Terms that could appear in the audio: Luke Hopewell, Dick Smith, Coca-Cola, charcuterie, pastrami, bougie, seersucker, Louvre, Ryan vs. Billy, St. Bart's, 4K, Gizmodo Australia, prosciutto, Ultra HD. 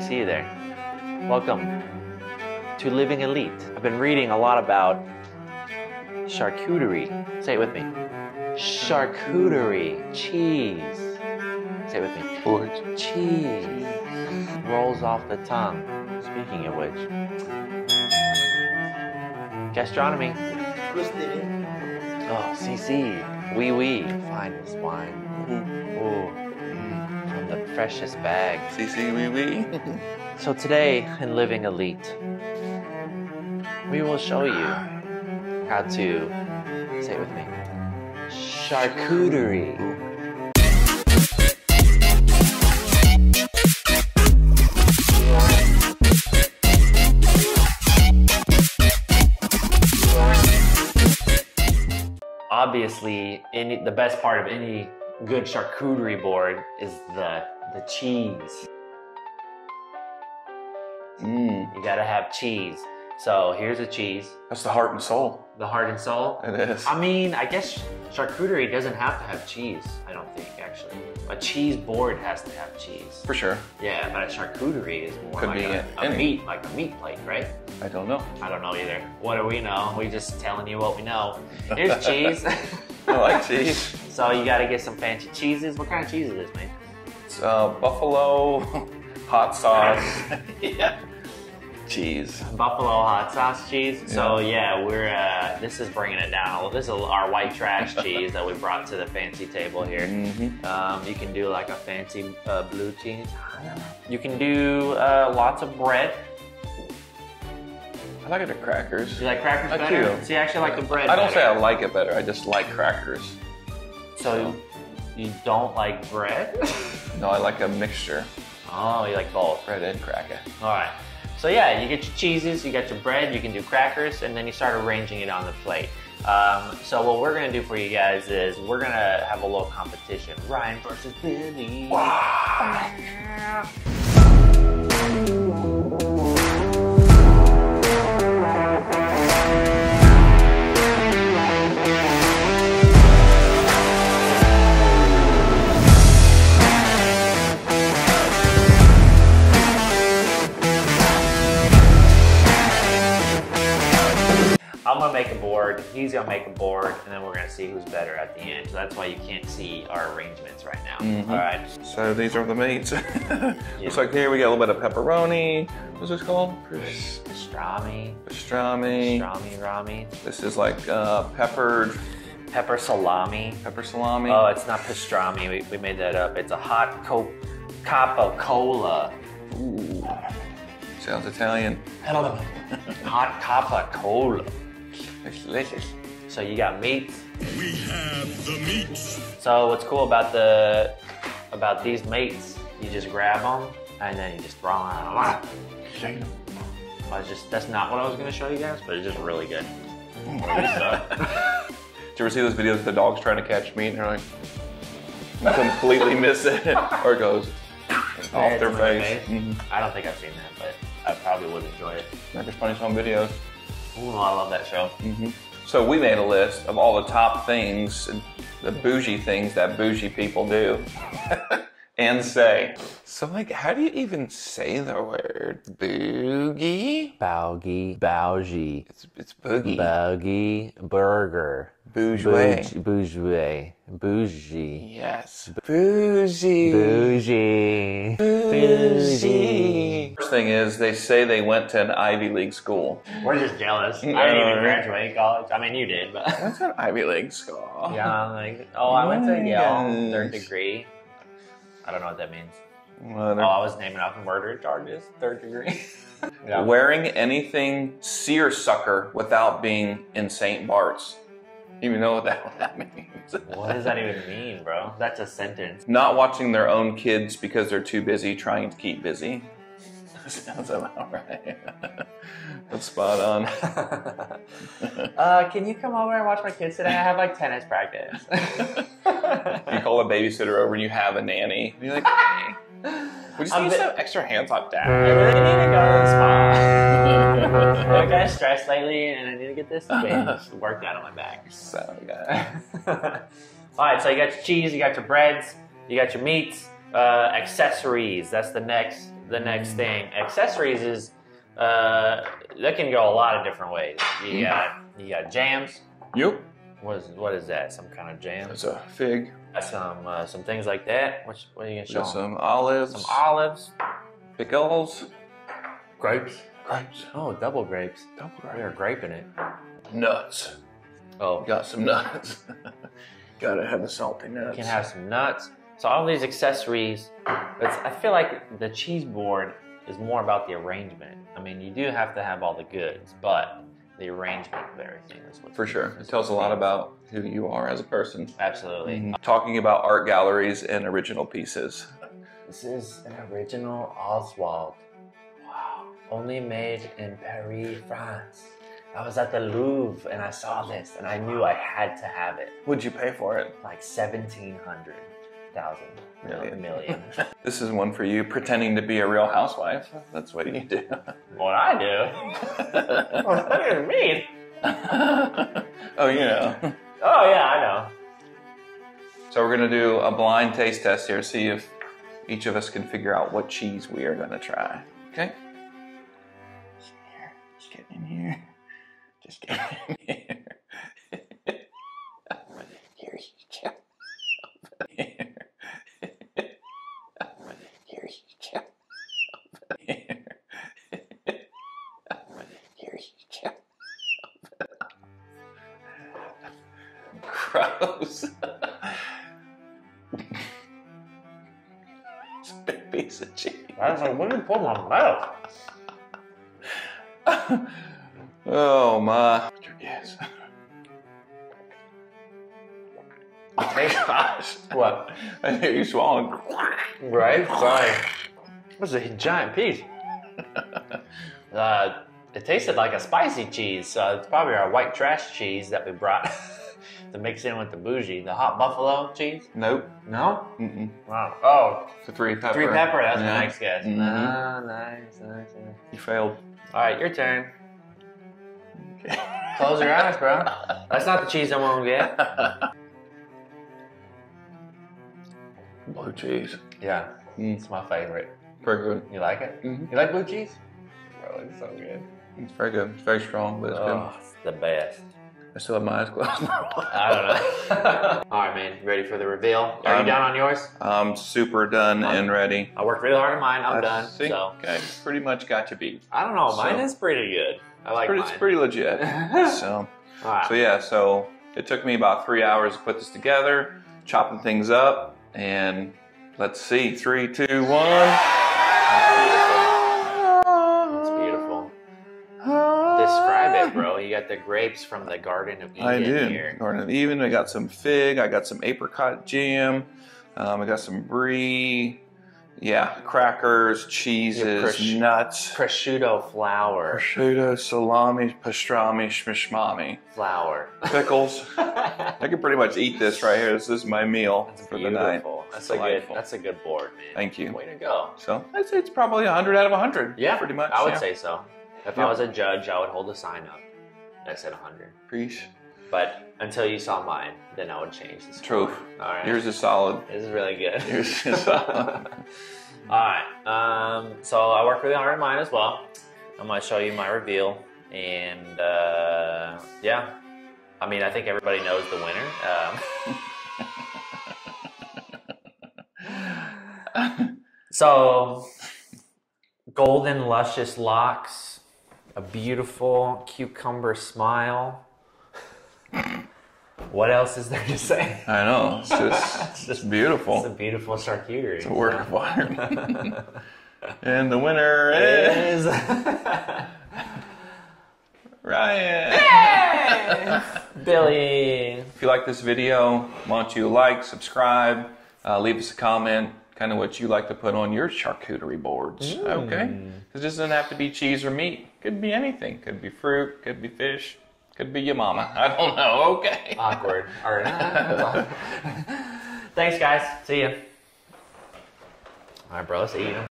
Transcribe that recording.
I see you there. Welcome to Living Elite. I've been reading a lot about charcuterie. Say it with me. Charcuterie. Cheese. Say it with me. George. Cheese. Rolls off the tongue. Speaking of which. Gastronomy. Oh, CC. Wee wee. Finest wine. Ooh. From the freshest bag. CC wee wee. So today in Living Elite, we will show you how to, say it with me, charcuterie. Obviously, the best part of any good charcuterie board is the cheese. You gotta have cheese. So here's a cheese. That's the heart and soul. The heart and soul? It is. I mean, I guess charcuterie doesn't have to have cheese, I don't think, actually. A cheese board has to have cheese. For sure. Yeah, but a charcuterie is more like a meat plate, right? I don't know. I don't know either. What do we know? We're just telling you what we know. Here's cheese. I like cheese. So you gotta get some fancy cheeses. What kind of cheese is this, man? It's buffalo hot sauce. Yeah. Cheese. Buffalo hot sauce cheese. Yeah. So yeah, we're this is bringing it down. Well, this is our white trash cheese that we brought to the fancy table here. You can do like a fancy blue cheese. You can do lots of bread. I like it with crackers. You like crackers better? I do. See, I actually like the bread. I don't say I like it better. I just like crackers. So you don't like bread? No, I like a mixture. Oh, you like both bread and cracker. All right. So yeah, you get your cheeses, you get your bread, you can do crackers, and then you start arranging it on the plate. So what we're gonna do for you guys is we're gonna have a little competition. Ryan versus Billy. Wow. I'm gonna make a board, he's gonna make a board, and then we're gonna see who's better at the end. So that's why you can't see our arrangements right now. All right. So these are the meats. Looks like here we got a little bit of pepperoni. What's this called? Pastrami. Pastrami. Pastrami rami. This is like peppered. Pepper salami. Pepper salami. Oh, it's not pastrami. We made that up. It's a hot Coca-Cola. Ooh. Sounds Italian. Hot Coca-Cola. It's delicious. So you got meat. We have the meats. So what's cool about these meats? You just grab them and then you just throw them out. Shake them. That's not what I was going to show you guys, but it's just really good. Did you ever see those videos of the dogs trying to catch meat and they're like completely miss it, or it goes off their face? I don't think I've seen that, but I probably would enjoy it. There's plenty of home videos. Ooh, I love that show. So we made a list of all the top things, the bougie things that bougie people do and say. So like, how do you even say the word boogie? Bougie. Bougie. It's boogie. Bougie. Burger. Bourgeois. Bourgeois. Bougie. Yes. Bougie. Bougie. Bougie. First thing is, they say they went to an Ivy League school. We're just jealous. I didn't even graduate college. I mean, you did, but. That's an Ivy League school. Yeah, I'm like, oh, I went to Yale, 3rd degree. I don't know what that means. Well, I was naming off murder charges, 3rd degree. Yeah. Wearing anything seersucker without being in St. Bart's. Even know what that means. What does that even mean, bro? That's a sentence. Not watching their own kids because they're too busy trying to keep busy. That sounds about right. That's spot on. Can you come over and watch my kids today? I have like tennis practice. You call a babysitter over and you have a nanny. You're like, hey, we just need some extra hands on that. I really need to go to the spa. I got stressed lately and I need to get this worked out on my back. So all right, so you got your cheese, you got your breads, you got your meats, accessories. That's the next the next thing. Accessories is, that can go a lot of different ways. You got jams. Yep. What is that? Some kind of jam? It's a fig. Some things like that. What are you gonna show? Some olives. Some olives. Pickles. Grapes. Grapes. Oh, double grapes. Double grapes. We are graping it. Nuts. Oh, got some nuts. Gotta have the salty nuts. You can have some nuts. So all these accessories. I feel like the cheese board is more about the arrangement. I mean, you do have to have all the goods, but the arrangement of everything is what. For sure, it tells a lot about who you are as a person. Absolutely. Mm-hmm. Talking about art galleries and original pieces. This is an original Oswald. Wow. Only made in Paris, France. I was at the Louvre and I saw this and I knew I had to have it. What'd you pay for it? Like $1,700,000. Million. This is one for you, pretending to be a real housewife. That's what you do. What I do? What do you mean? Oh, you know. Oh, yeah, I know. So we're going to do a blind taste test here, see if each of us can figure out what cheese we are going to try. Okay? Just get in here. Just get in here. Here you go. Gross. It's a big piece of cheese. I was like, what did you put in my mouth? Oh my. Yes. Oh my gosh. What? I hear you swallowing. Right? Sorry. It was a giant piece. It tasted like a spicy cheese, so it's probably our white trash cheese that we brought to mix in with the bougie. The hot buffalo cheese? Nope. No? Mm-mm. Wow. Oh. The three pepper. Three pepper, that's yeah. Nice, guys. Mm-hmm. Oh, nice. You failed. All right, your turn. Okay. Close your eyes, bro. That's not the cheese I want to get. Blue cheese. Yeah, it's my favorite. Very good. You like it? Mm-hmm. You like blue cheese? Bro, it's so good. It's very good. It's very strong, but it's good. It's the best. I still have my eyes closed. I don't know. All right, man. Ready for the reveal? Are you done on yours? I'm super done and ready. I worked really hard on mine. I'm done. So. Okay, pretty much got you beat. I don't know. Mine is pretty good. I like mine. It's pretty legit. So, right. So yeah. So it took me about 3 hours to put this together, chopping things up, and let's see. 3, 2, 1. Describe it, bro. You got the grapes from the Garden of Eden. I do. Here. Garden of Eden. I got some fig. I got some apricot jam. I got some brie. Yeah, crackers, cheeses, nuts. Prosciutto flour. Prosciutto, salami, pastrami, shmishmami. Flour. Pickles. I could pretty much eat this right here. This is my meal for the night. That's a good board, man. Thank you. Way to go. So I'd say it's probably 100 out of 100. Yeah, pretty much. I would say so. If I was a judge, I would hold a sign up that said 100. Preach. But until you saw mine, then I would change this. True. All right. Yours is solid. This is really good. Yours is solid. All right. So I worked really hard on mine as well. I'm going to show you my reveal. And yeah, I mean, I think everybody knows the winner. So golden, luscious locks. A beautiful cucumber smile. What else is there to say? I know. It's just, it's just beautiful. It's a beautiful charcuterie. It's a work of art. And the winner is Ryan. Yay! Billy. If you like this video, why don't you like, subscribe, leave us a comment. Kind of what you like to put on your charcuterie boards, okay? Because this doesn't have to be cheese or meat. Could be anything. Could be fruit. Could be fish. Could be your mama. I don't know. Okay. Awkward. All right. Thanks, guys. See ya. All right, bro. Let's eat.